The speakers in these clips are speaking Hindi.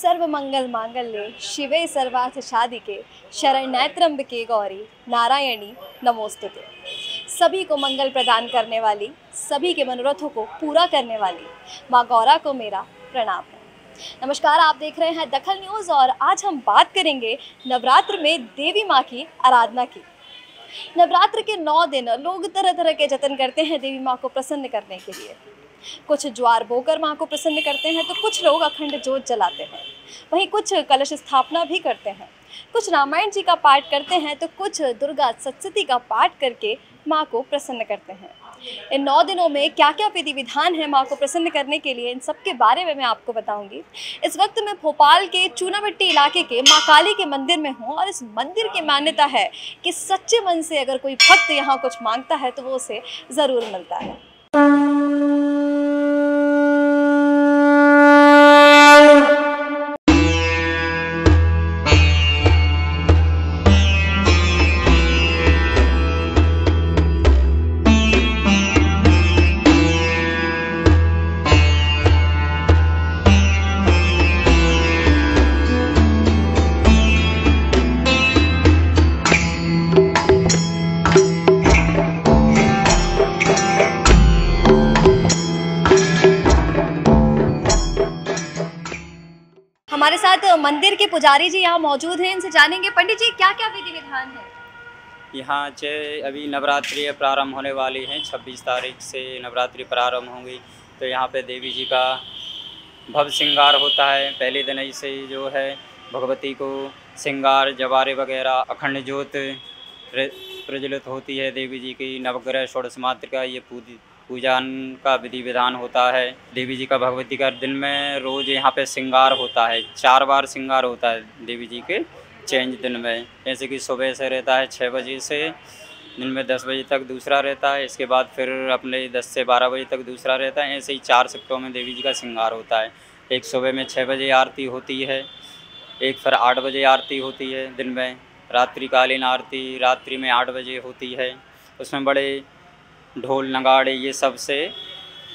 सर्व मंगल मांगल्ये शिवे सर्वार्थ साधिके शरण्यत्र्यंबके गौरी नारायणी नमोस्तुते। सभी को मंगल प्रदान करने वाली, सभी के मनोरथों को पूरा करने वाली माँ गौरा को मेरा प्रणाम। नमस्कार, आप देख रहे हैं दखल न्यूज़ और आज हम बात करेंगे नवरात्र में देवी माँ की आराधना की। नवरात्र के 9 दिन लोग तरह तरह के जतन करते हैं देवी माँ को प्रसन्न करने के लिए। कुछ ज्वार बोकर माँ को प्रसन्न करते हैं तो कुछ लोग अखंड जोत जलाते हैं, वहीं कुछ कलश स्थापना भी करते हैं, कुछ रामायण जी का पाठ करते हैं तो कुछ दुर्गा सप्तशती का पाठ करके माँ को प्रसन्न करते हैं। इन 9 दिनों में क्या क्या विधि विधान है माँ को प्रसन्न करने के लिए, इन सब के बारे में मैं आपको बताऊंगी। इस वक्त मैं भोपाल के चूनाभट्टी इलाके के माँ काली के मंदिर में हूँ और इस मंदिर की मान्यता है कि सच्चे मन से अगर कोई भक्त यहाँ कुछ मांगता है तो वो उसे ज़रूर मिलता है। हमारे साथ मंदिर के पुजारी जी यहाँ मौजूद हैं, इनसे जानेंगे। पंडित जी, क्या क्या विधि विधान है यहाँ? अभी नवरात्रि प्रारंभ होने वाली है, 26 तारीख से नवरात्रि प्रारंभ होंगी। तो यहाँ पे देवी जी का भव्य श्रृंगार होता है। पहले दिन ही से जो है भगवती को श्रृंगार, जवारे वगैरह, अखंड ज्योत प्रज्वलित होती है देवी जी की। नवग्रह षोडश मात्र का ये पूजन का विधि विधान होता है। देवी जी का भगवती का दिन में रोज यहाँ पे श्रृंगार होता है, 4 बार श्रृंगार होता है देवी जी के चेंज दिन में। जैसे कि सुबह से रहता है 6 बजे से दिन में 10 बजे तक दूसरा रहता है, इसके बाद फिर अपने 10 से 12 बजे तक दूसरा रहता है। ऐसे ही 4 शिफ्टों में देवी जी का श्रृंगार होता है। एक सुबह में 6 बजे आरती होती है, एक फिर 8 बजे आरती होती है दिन में। रात्रिकालीन आरती रात्रि में 8 बजे होती है, उसमें बड़े ढोल नगाड़े ये सब से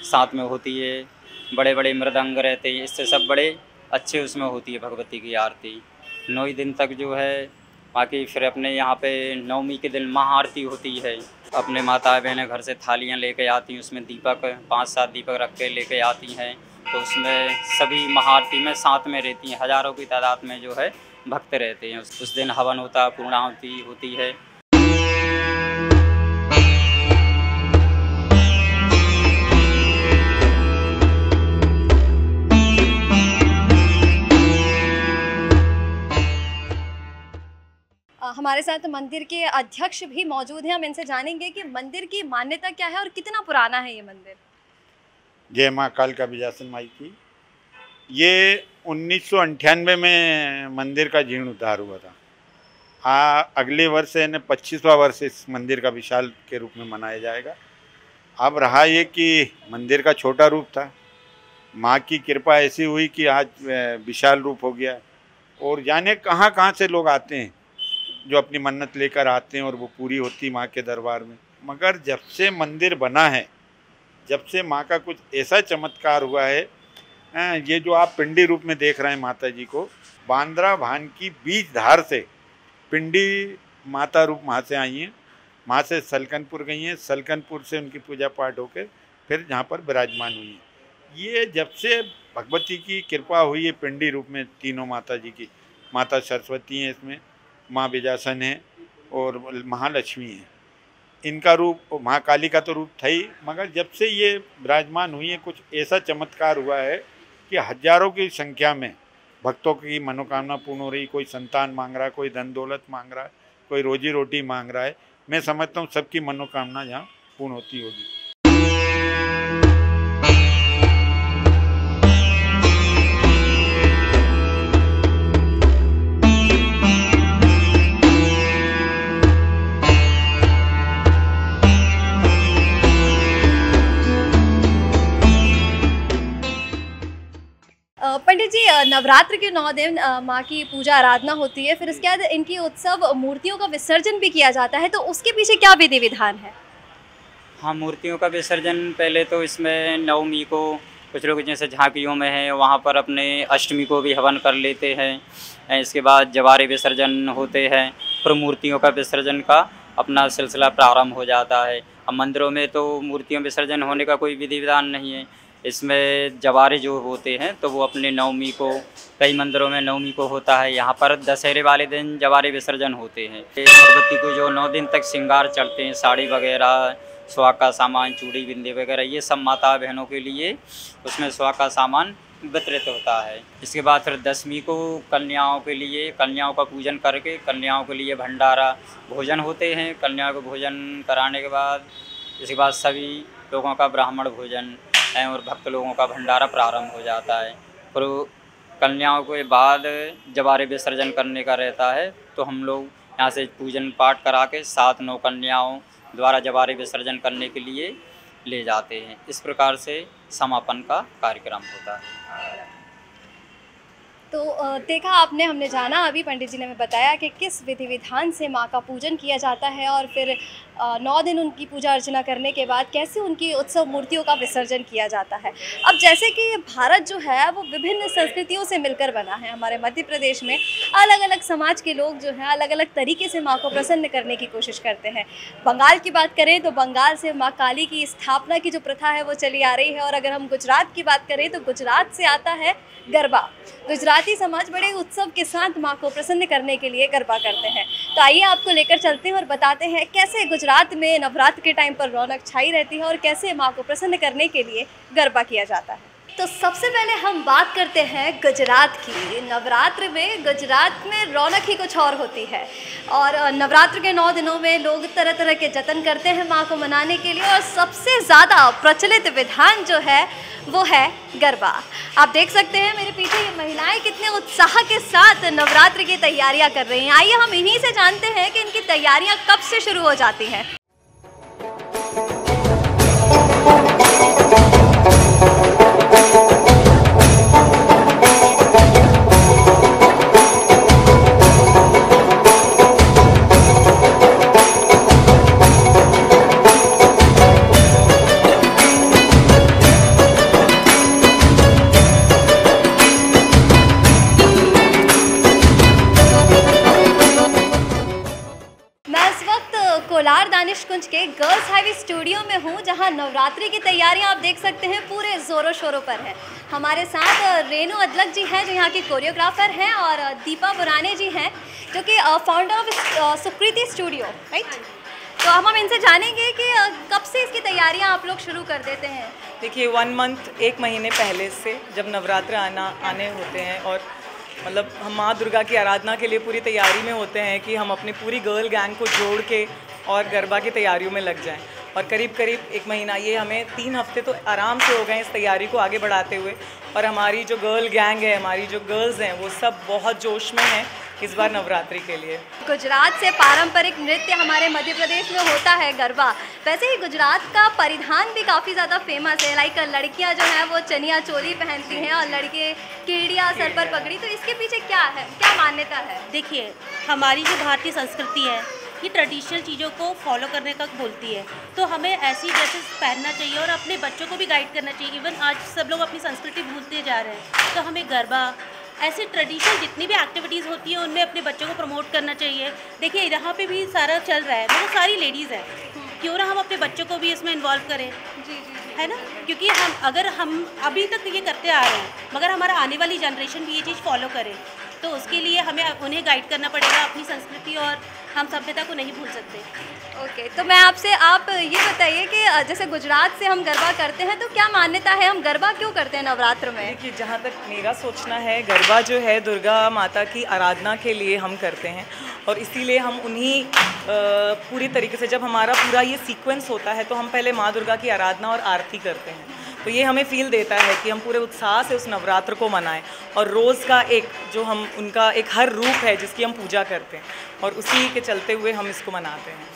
साथ में होती है, बड़े बड़े मृदंग रहते हैं, इससे सब बड़े अच्छे उसमें होती है भगवती की आरती। 9 दिन तक जो है। बाकी फिर अपने यहाँ पे नवमी के दिन महाआरती होती है। अपने माता बहनें घर से थालियाँ लेके आती हैं, उसमें दीपक 5-7 दीपक रख के लेके आती हैं, तो उसमें सभी महाआरती में साथ में रहती हैं। हज़ारों की तादाद में जो है भक्त रहते हैं। उस दिन हवन होता है, पूर्णाहुति होती है। हमारे साथ मंदिर के अध्यक्ष भी मौजूद हैं, हम इनसे जानेंगे कि मंदिर की मान्यता क्या है और कितना पुराना है ये मंदिर। जय माँ काल का विजासन माई की। ये 1998 में मंदिर का जीर्णोद्धार हुआ था। अगले वर्ष यानी 25वां वर्ष इस मंदिर का विशाल के रूप में मनाया जाएगा। अब रहा ये कि मंदिर का छोटा रूप था, माँ की कृपा ऐसी हुई कि आज विशाल रूप हो गया और जाने कहाँ कहाँ से लोग आते हैं जो अपनी मन्नत लेकर आते हैं और वो पूरी होती माँ के दरबार में। मगर जब से मंदिर बना है, जब से माँ का कुछ ऐसा चमत्कार हुआ है। ये जो आप पिंडी रूप में देख रहे हैं माता जी को, बांद्रा भान की बीज धार से पिंडी माता रूप माँ से आई हैं। माँ से सलकनपुर गई हैं, सलकनपुर से उनकी पूजा पाठ होकर फिर यहाँ पर विराजमान हुई हैं। ये जब से भगवती की कृपा हुई है पिंडी रूप में, तीनों माता जी की, माता सरस्वती हैं इसमें, माँ विजासन है और महालक्ष्मी है। इनका रूप, माँ काली का तो रूप था ही, मगर जब से ये विराजमान हुई है कुछ ऐसा चमत्कार हुआ है कि हजारों की संख्या में भक्तों की मनोकामना पूर्ण हो रही। कोई संतान मांग रहा है, कोई धन दौलत मांग रहा है, कोई रोजी रोटी मांग रहा है। मैं समझता हूँ सबकी मनोकामना यहाँ पूर्ण होती होगी। पंडित जी, नवरात्र के 9 दिन माँ की पूजा आराधना होती है, फिर इसके बाद इनकी उत्सव मूर्तियों का विसर्जन भी किया जाता है, तो उसके पीछे क्या विधि विधान है? हाँ, मूर्तियों का विसर्जन पहले तो इसमें नवमी को कुछ लोग जैसे झांकियों में हैं वहाँ पर अपने अष्टमी को भी हवन कर लेते हैं। इसके बाद जवारे विसर्जन होते हैं, फिर मूर्तियों का विसर्जन का अपना सिलसिला प्रारंभ हो जाता है। अब मंदिरों में तो मूर्तियों विसर्जन होने का कोई विधि विधान नहीं है। इसमें जवारे जो होते हैं तो वो अपने नवमी को, कई मंदिरों में नवमी को होता है, यहाँ पर दशहरे वाले दिन जवारे विसर्जन होते हैं। भगवती को जो 9 दिन तक श्रृंगार चढ़ते हैं, साड़ी वगैरह, सुहाग का सामान, चूड़ी बिंदी वगैरह, ये सब माता बहनों के लिए उसमें सुहाग का सामान वितरित होता है। इसके बाद फिर 10वीं को कन्याओं के लिए, कन्याओं का पूजन करके कन्याओं के लिए भंडारा भोजन होते हैं। कन्याओं को भोजन कराने के बाद, इसके बाद सभी लोगों का ब्राह्मण भोजन और भक्त लोगों का भंडारा प्रारंभ हो जाता है। फिर कन्याओं के बाद जवारे विसर्जन करने का रहता है, तो हम लोग यहाँ से पूजन पाठ करा के 7-9 कन्याओं द्वारा जवारे विसर्जन करने के लिए ले जाते हैं। इस प्रकार से समापन का कार्यक्रम होता है। तो देखा आपने, हमने जाना, अभी पंडित जी ने हमें बताया कि किस विधि विधान से माँ का पूजन किया जाता है और फिर 9 दिन उनकी पूजा अर्चना करने के बाद कैसे उनकी उत्सव मूर्तियों का विसर्जन किया जाता है। अब जैसे कि भारत जो है वो विभिन्न संस्कृतियों से मिलकर बना है, हमारे मध्य प्रदेश में अलग अलग समाज के लोग जो हैं अलग अलग तरीके से माँ को प्रसन्न करने की कोशिश करते हैं। बंगाल की बात करें तो बंगाल से माँ काली की स्थापना की जो प्रथा है वो चली आ रही है, और अगर हम गुजरात की बात करें तो गुजरात से आता है गरबा। गुजराती समाज बड़े उत्सव के साथ माँ को प्रसन्न करने के लिए गरबा करते हैं। तो आइए आपको लेकर चलते हैं और बताते हैं कैसे गुजरात में नवरात्र के टाइम पर रौनक छाई रहती है और कैसे माँ को प्रसन्न करने के लिए गरबा किया जाता है। तो सबसे पहले हम बात करते हैं गुजरात की। नवरात्र में गुजरात में रौनक ही कुछ और होती है, और नवरात्र के 9 दिनों में लोग तरह तरह के जतन करते हैं माँ को मनाने के लिए, और सबसे ज़्यादा प्रचलित विधान जो है वो है गरबा। आप देख सकते हैं मेरे पीछे ये महिलाएं कितने उत्साह के साथ नवरात्र की तैयारियाँ कर रही हैं। आइए हम इन्हीं से जानते हैं कि इनकी तैयारियाँ कब से शुरू हो जाती हैं। के गर्ल्स हाईवे स्टूडियो में हूँ, जहाँ नवरात्रि की तैयारियाँ आप देख सकते हैं पूरे जोरों शोरों पर है। हमारे साथ रेणु अदलक जी हैं जो यहाँ की कोरियोग्राफर हैं, और दीपा बुराने जी हैं जो कि founder of Sukriti studio, right. तो हम इनसे जानेंगे कि कब से इसकी तैयारियाँ आप लोग शुरू कर देते हैं। देखिए 1 मंथ, 1 महीने पहले से जब नवरात्र आने होते हैं, और मतलब हम माँ दुर्गा की आराधना के लिए पूरी तैयारी में होते हैं कि हम अपनी पूरी गर्ल गैंग को जोड़ के और गरबा की तैयारियों में लग जाएं। और करीब करीब 1 महीना, ये हमें 3 हफ्ते तो आराम से हो गए इस तैयारी को आगे बढ़ाते हुए। और हमारी जो गर्ल गैंग है, हमारी जो गर्ल्स हैं, वो सब बहुत जोश में हैं इस बार नवरात्रि के लिए। गुजरात से पारंपरिक नृत्य हमारे मध्य प्रदेश में होता है गरबा। वैसे ही गुजरात का परिधान भी काफ़ी ज़्यादा फेमस है, लाइक लड़कियां जो हैं वो चनिया चोली पहनती हैं और लड़के केड़िया, सर पर पगड़ी। तो इसके पीछे क्या है, क्या मान्यता है? देखिए हमारी जो भारतीय संस्कृति है ये ट्रेडिशनल चीज़ों को फॉलो करने का बोलती है, तो हमें ऐसी ड्रेसेस पहनना चाहिए और अपने बच्चों को भी गाइड करना चाहिए। इवन आज सब लोग अपनी संस्कृति भूलते जा रहे हैं, तो हमें गरबा, ऐसे ट्रेडिशनल जितनी भी एक्टिविटीज़ होती हैं उनमें अपने बच्चों को प्रमोट करना चाहिए। देखिए यहाँ पे भी सारा चल रहा है, मतलब सारी लेडीज़ हैं, क्यों ना हम अपने बच्चों को भी इसमें इन्वॉल्व करें, है ना। क्योंकि अगर हम अभी तक ये करते आ रहे हैं, मगर हमारा आने वाली जनरेशन भी ये चीज़ फॉलो करे, तो उसके लिए हमें उन्हें गाइड करना पड़ेगा। अपनी संस्कृति और हम सभ्यता को नहीं भूल सकते। ओके, तो मैं आपसे आप ये बताइए कि जैसे गुजरात से हम गरबा करते हैं तो क्या मान्यता है, हम गरबा क्यों करते हैं नवरात्र में? देखिए जहाँ तक मेरा सोचना है, गरबा जो है दुर्गा माता की आराधना के लिए हम करते हैं, और इसीलिए हम उन्हीं पूरी तरीके से, जब हमारा पूरा ये सीक्वेंस होता है तो हम पहले माँ दुर्गा की आराधना और आरती करते हैं। तो ये हमें फील देता है कि हम पूरे उत्साह से उस नवरात्र को मनाएं, और रोज़ का एक जो हम उनका एक हर रूप है जिसकी हम पूजा करते हैं, और उसी के चलते हुए हम इसको मनाते हैं।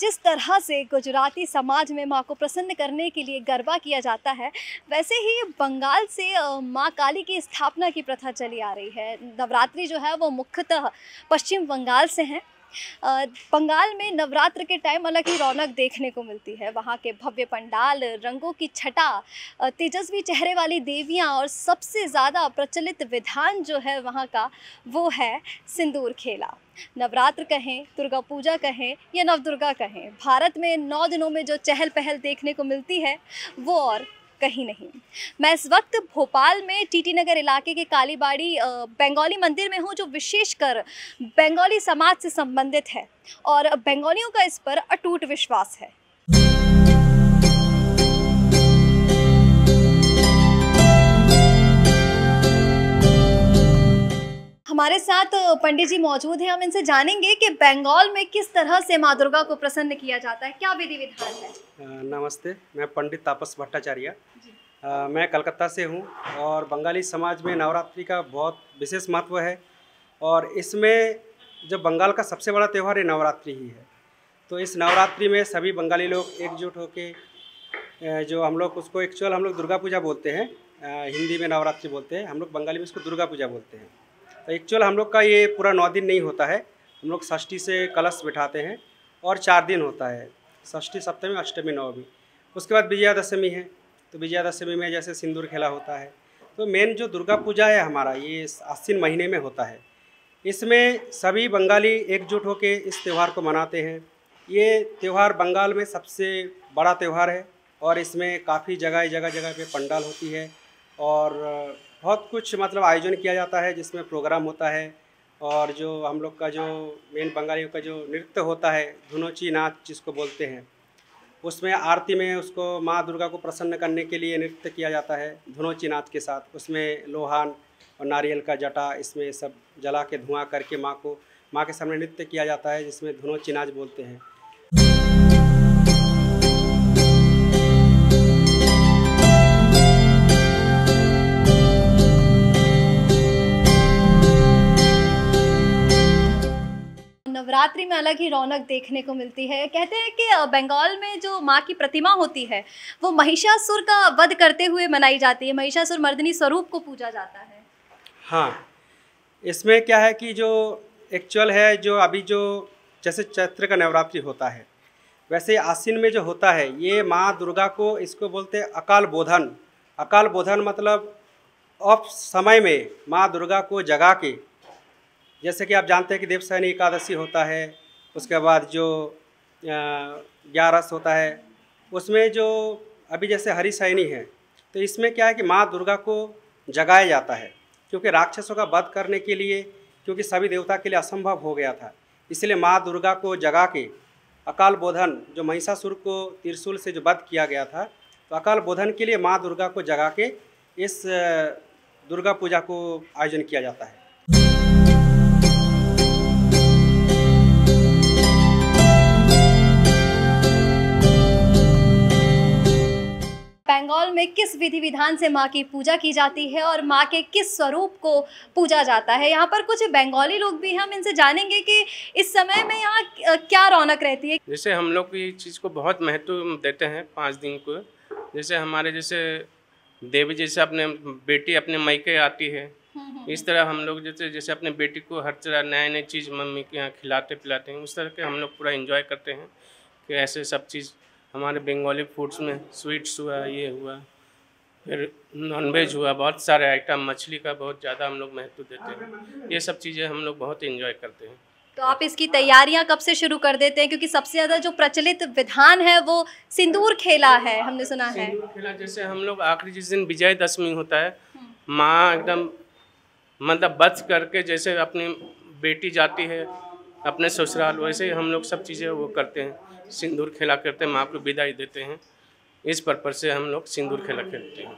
जिस तरह से गुजराती समाज में माँ को प्रसन्न करने के लिए गरबा किया जाता है, वैसे ही बंगाल से माँ काली की स्थापना की प्रथा चली आ रही है। नवरात्रि जो है वो मुख्यतः पश्चिम बंगाल से हैं। बंगाल में नवरात्र के टाइम अलग ही रौनक देखने को मिलती है। वहाँ के भव्य पंडाल, रंगों की छटा, तेजस्वी चेहरे वाली देवियाँ और सबसे ज़्यादा प्रचलित विधान जो है वहाँ का वो है सिंदूर खेला। नवरात्र कहें, दुर्गा पूजा कहें या नवदुर्गा कहें, भारत में 9 दिनों में जो चहल पहल देखने को मिलती है वो और कहीं नहीं। मैं इस वक्त भोपाल में टीटी नगर इलाके के कालीबाड़ी बंगाली मंदिर में हूँ, जो विशेषकर बंगाली समाज से संबंधित है और बंगालियों का इस पर अटूट विश्वास है। हमारे साथ पंडित जी मौजूद हैं, हम इनसे जानेंगे कि बंगाल में किस तरह से माँ दुर्गा को प्रसन्न किया जाता है, क्या विधि विधान है। नमस्ते, मैं पंडित तापस भट्टाचार्य, मैं कलकत्ता से हूँ और बंगाली समाज में नवरात्रि का बहुत विशेष महत्व है और इसमें जो बंगाल का सबसे बड़ा त्यौहार है नवरात्रि ही है। तो इस नवरात्रि में सभी बंगाली लोग एकजुट होकर जो हम लोग उसको एक्चुअल हम लोग दुर्गा पूजा बोलते हैं, हिंदी में नवरात्रि बोलते हैं, हम लोग बंगाली में उसको दुर्गा पूजा बोलते हैं। एक्चुअल हम लोग का ये पूरा 9 दिन नहीं होता है, हम लोग षष्ठी से कलश बिठाते हैं और 4 दिन होता है, षष्ठी, सप्तमी, अष्टमी, नवमी। उसके बाद विजयादशमी है, तो विजयादशमी में जैसे सिंदूर खेला होता है। तो मेन जो दुर्गा पूजा है हमारा, ये आश्विन महीने में होता है। इसमें सभी बंगाली एकजुट होकर इस त्यौहार को मनाते हैं। ये त्यौहार बंगाल में सबसे बड़ा त्यौहार है और इसमें काफ़ी जगह पर पंडाल होती है और बहुत कुछ मतलब आयोजन किया जाता है, जिसमें प्रोग्राम होता है और जो हम लोग का जो मेन बंगालियों का जो नृत्य होता है, धुनोची नाच जिसको बोलते हैं, उसमें आरती में उसको माँ दुर्गा को प्रसन्न करने के लिए नृत्य किया जाता है धुनोची नाच के साथ। उसमें लोहान और नारियल का जटा इसमें सब जला के धुआं करके माँ के सामने नृत्य किया जाता है, जिसमें धुनोची नाच बोलते हैं। नवरात्रि में अलग ही रौनक देखने को मिलती है। कहते हैं कि बंगाल में जो माँ की प्रतिमा होती है वो महिषासुर का वध करते हुए मनाई जाती है, महिषासुर मर्दिनी स्वरूप को पूजा जाता है। हाँ, इसमें क्या है कि जो एक्चुअल है, जो अभी जो जैसे चैत्र का नवरात्रि होता है वैसे आश्विन में जो होता है, ये माँ दुर्गा को इसको बोलते हैं अकाल बोधन। अकाल बोधन मतलब ऑफ समय में माँ दुर्गा को जगा के, जैसे कि आप जानते हैं कि देवसैनी एकादशी होता है, उसके बाद जो ग्यारस होता है, उसमें जो अभी जैसे हरी सैनी है, तो इसमें क्या है कि माँ दुर्गा को जगाया जाता है, क्योंकि राक्षसों का वध करने के लिए, क्योंकि सभी देवता के लिए असंभव हो गया था, इसलिए माँ दुर्गा को जगा के अकाल बोधन, जो महिषासुर को त्रिशूल से जो वध किया गया था, तो अकाल बोधन के लिए माँ दुर्गा को जगा के इस दुर्गा पूजा को आयोजन किया जाता है। बंगाल में किस विधि विधान से माँ की पूजा की जाती है और माँ के किस स्वरूप को पूजा जाता है, यहाँ पर कुछ बंगाली लोग भी हैं, हम इनसे जानेंगे कि इस समय में यहाँ क्या रौनक रहती है। जैसे हम लोग ये चीज़ को बहुत महत्व देते हैं 5 दिन को। जैसे हमारे जैसे देवी जैसे अपने बेटी अपने मायके आती है, इस तरह हम लोग जैसे अपने बेटी को हर तरह नए नए चीज़ मम्मी के यहाँ खिलाते पिलाते हैं, उस तरह के हम लोग पूरा इन्जॉय करते हैं कि ऐसे सब चीज़ हमारे बंगाली फूड्स में स्वीट्स हुआ, ये हुआ, फिर नॉनवेज हुआ, बहुत सारे आइटम, मछली का बहुत ज़्यादा हम लोग महत्व देते हैं। ये सब चीज़ें हम लोग बहुत एंजॉय करते हैं। तो आप इसकी तैयारियां कब से शुरू कर देते हैं, क्योंकि सबसे ज़्यादा जो प्रचलित विधान है वो सिंदूर खेला है, हमने सुना है। सिंदूर खेला जैसे हम लोग आखिरी जिस दिन विजयदशमी होता है, माँ एकदम मतलब बच करके जैसे अपनी बेटी जाती है अपने ससुराल, वैसे ही हम लोग सब चीज़ें वो करते हैं, सिंदूर खेला करते हैं, माँ को विदाई देते हैं। इस पर्पज से हम लोग सिंदूर खेला खेलते हैं।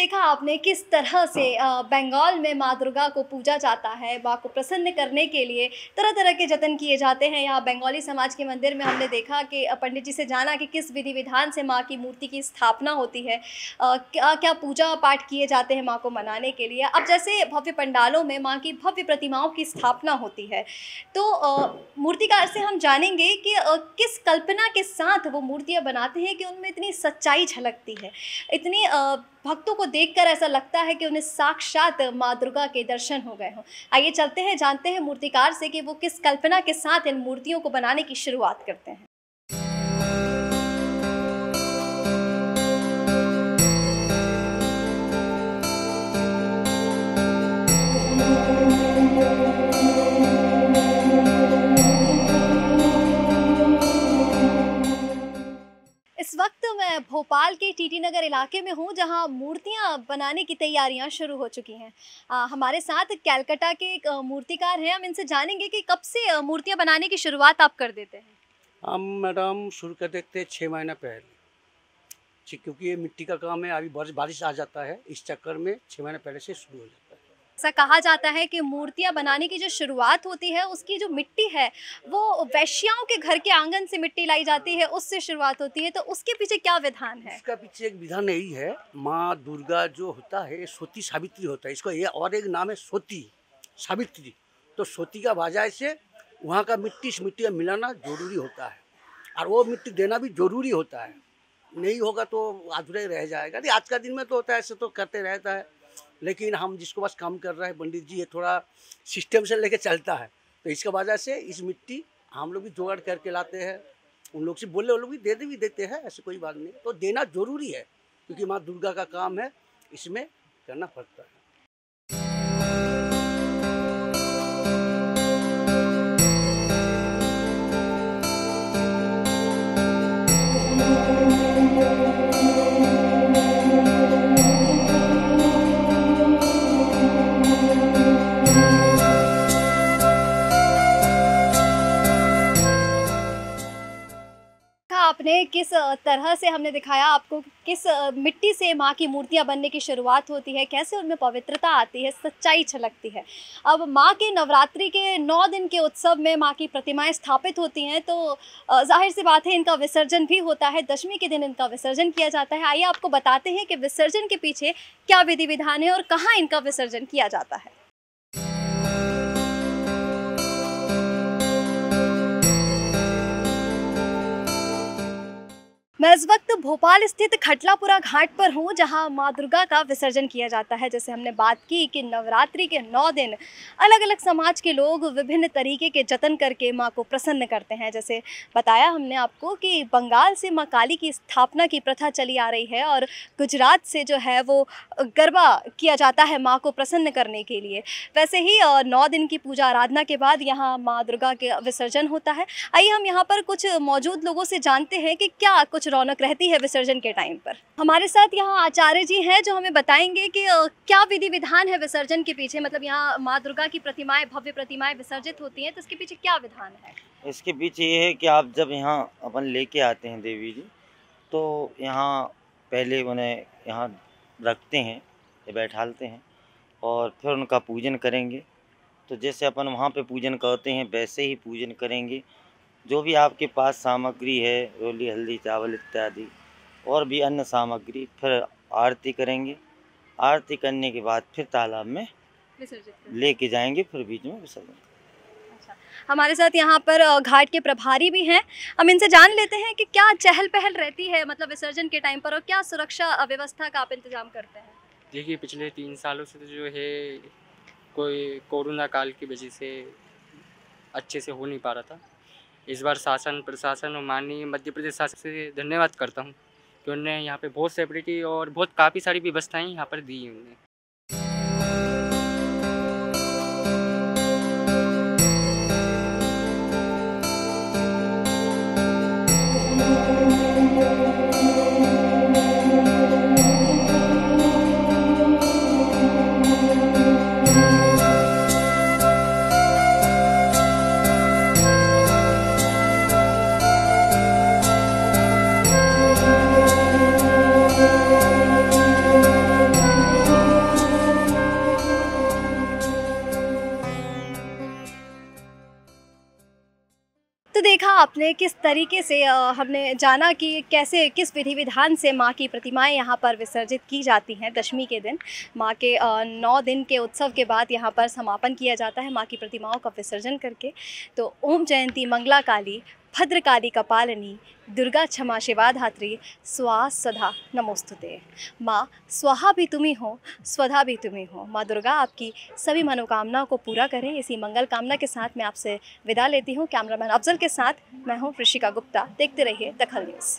देखा आपने किस तरह से बंगाल में माँ दुर्गा को पूजा जाता है। माँ को प्रसन्न करने के लिए तरह तरह के जतन किए जाते हैं। यहाँ बंगाली समाज के मंदिर में हमने देखा कि पंडित जी से जाना कि किस विधि विधान से माँ की मूर्ति की स्थापना होती है, क्या पूजा पाठ किए जाते हैं माँ को मनाने के लिए। अब जैसे भव्य पंडालों में माँ की भव्य प्रतिमाओं की स्थापना होती है, तो मूर्तिकार से हम जानेंगे कि किस कल्पना के साथ वो मूर्तियाँ बनाते हैं कि उनमें इतनी सच्चाई झलकती है, इतनी भक्तों को देखकर ऐसा लगता है कि उन्हें साक्षात माँ दुर्गा के दर्शन हो गए हों। आइए चलते हैं, जानते हैं मूर्तिकार से कि वो किस कल्पना के साथ इन मूर्तियों को बनाने की शुरुआत करते हैं। इस वक्त मैं भोपाल के टीटी नगर इलाके में हूँ, जहाँ मूर्तियाँ बनाने की तैयारियाँ शुरू हो चुकी हैं। हमारे साथ कैलकाटा के एक मूर्तिकार हैं, हम इनसे जानेंगे कि कब से मूर्तियाँ बनाने की शुरुआत आप कर देते हैं। हम मैडम शुरू कर देते हैं 6 महीना पहले, क्योंकि ये मिट्टी का काम है। अभी बारिश आ जाता है, इस चक्कर में 6 महीने पहले से शुरू हो जाता है। ऐसा कहा जाता है कि मूर्तियाँ बनाने की जो शुरुआत होती है, उसकी जो मिट्टी है वो वैश्याओं के घर के आंगन से मिट्टी लाई जाती है, उससे शुरुआत होती है। तो उसके पीछे क्या विधान है? इसका पीछे एक विधान यही है, माँ दुर्गा जो होता है सोती सावित्री होता है, इसका ये और एक नाम है सोती सावित्री। तो सोती का वजह से वहाँ का मिट्टी से मिट्टी मिलाना जरूरी होता है, और वो मिट्टी देना भी जरूरी होता है। नहीं होगा तो अधूरा रह जाएगा। नहीं, आज का दिन में तो होता है, ऐसे तो करते रहता है, लेकिन हम जिसको पास काम कर रहे हैं पंडित जी, ये थोड़ा सिस्टम से लेके चलता है। तो इसका वजह से इस मिट्टी हम लोग भी जोगाड़ करके लाते हैं, उन लोग से बोले, वो लोग भी देते हैं, ऐसी कोई बात नहीं। तो देना जरूरी है, क्योंकि माँ दुर्गा का काम है, इसमें करना पड़ता है। आपने किस तरह से हमने दिखाया आपको किस मिट्टी से माँ की मूर्तियाँ बनने की शुरुआत होती है, कैसे उनमें पवित्रता आती है, सच्चाई छलकती है। अब माँ के नवरात्रि के 9 दिन के उत्सव में माँ की प्रतिमाएं स्थापित होती हैं, तो जाहिर सी बात है इनका विसर्जन भी होता है। 10वीं के दिन इनका विसर्जन किया जाता है। आइए आपको बताते हैं कि विसर्जन के पीछे क्या विधि विधान है और कहाँ इनका विसर्जन किया जाता है। मैं इस वक्त भोपाल स्थित खटलापुरा घाट पर हूँ, जहाँ माँ दुर्गा का विसर्जन किया जाता है। जैसे हमने बात की कि नवरात्रि के 9 दिन अलग अलग समाज के लोग विभिन्न तरीके के जतन करके माँ को प्रसन्न करते हैं। जैसे बताया हमने आपको कि बंगाल से माँ काली की स्थापना की प्रथा चली आ रही है, और गुजरात से जो है वो गरबा किया जाता है माँ को प्रसन्न करने के लिए। वैसे ही 9 दिन की पूजा आराधना के बाद यहाँ माँ दुर्गा के विसर्जन होता है। आइए हम यहाँ पर कुछ मौजूद लोगों से जानते हैं कि क्या कुछ रौनक रहती है विसर्जन के टाइम पर। हमारे साथ यहाँ आचार्य जी हैं, जो हमें बताएंगे कि क्या विधि विधान है विसर्जन के पीछे। मतलब यहाँ माँ दुर्गा की प्रतिमाएं, भव्य प्रतिमाएं विसर्जित होती हैं, तो इसके पीछे क्या विधान है? इसके पीछे ये है कि आप जब यहाँ अपन लेके आते हैं देवी जी, तो यहाँ पहले उन्हें यहाँ रखते हैं, बैठालते हैं, और फिर उनका पूजन करेंगे। तो जैसे अपन वहाँ पर पूजन करते हैं, वैसे ही पूजन करेंगे। जो भी आपके पास सामग्री है, रोली, हल्दी, चावल इत्यादि और भी अन्य सामग्री, फिर आरती करेंगे। आरती करने के बाद फिर तालाब में लेके जाएंगे, फिर बीच में विसर्जन। अच्छा, हमारे साथ यहाँ पर घाट के प्रभारी भी हैं, हम इनसे जान लेते हैं कि क्या चहल पहल रहती है मतलब विसर्जन के टाइम पर, और क्या सुरक्षा व्यवस्था का आप इंतजाम करते हैं? देखिए, पिछले 3 सालों से तो जो है कोई कोरोना काल की वजह से अच्छे से हो नहीं पा रहा था। इस बार शासन प्रशासन और माननीय मध्य प्रदेश शासन से धन्यवाद करता हूँ कि उन्होंने यहाँ पे बहुत सेफ्टी और बहुत काफ़ी सारी व्यवस्थाएं यहाँ पर दी हैं उन्होंने। आपने किस तरीके से हमने जाना कि कैसे किस विधि विधान से माँ की प्रतिमाएं यहाँ पर विसर्जित की जाती हैं। दशमी के दिन माँ के 9 दिन के उत्सव के बाद यहाँ पर समापन किया जाता है माँ की प्रतिमाओं का विसर्जन करके। तो ओम जयंती मंगला काली भद्रकाली कपालिनी दुर्गा क्षमा शिवाधात्री स्वा सदा नमोस्तुते। माँ स्वाहा भी तुम्ही हो स्वधा भी तुम्ही हो। माँ दुर्गा आपकी सभी मनोकामनाओं को पूरा करें। इसी मंगल कामना के साथ मैं आपसे विदा लेती हूँ। कैमरामैन अफजल के साथ मैं हूँ ऋषिका गुप्ता। देखते रहिए Dakhal news.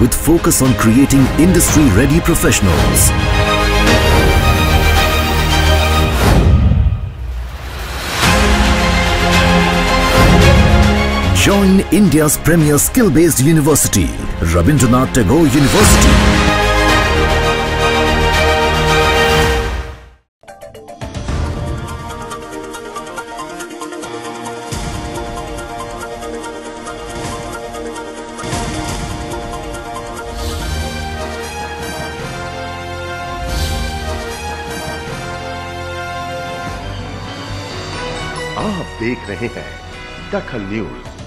with focus on creating industry-ready professionals. Join India's premier skill-based university, Rabindranath Tagore University. आप देख रहे हैं दखल न्यूज़।